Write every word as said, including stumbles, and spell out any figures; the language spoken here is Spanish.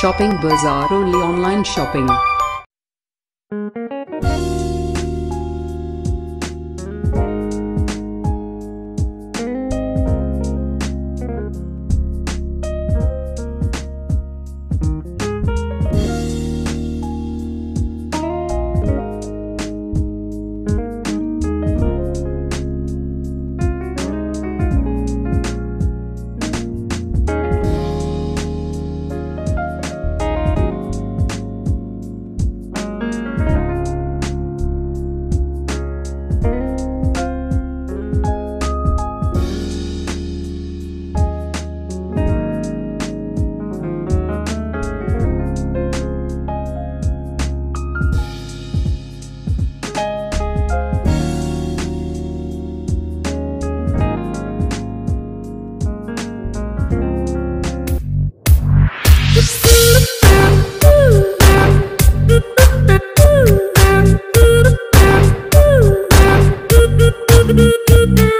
Shopping Bazaar, only online shopping. Boop boop boop.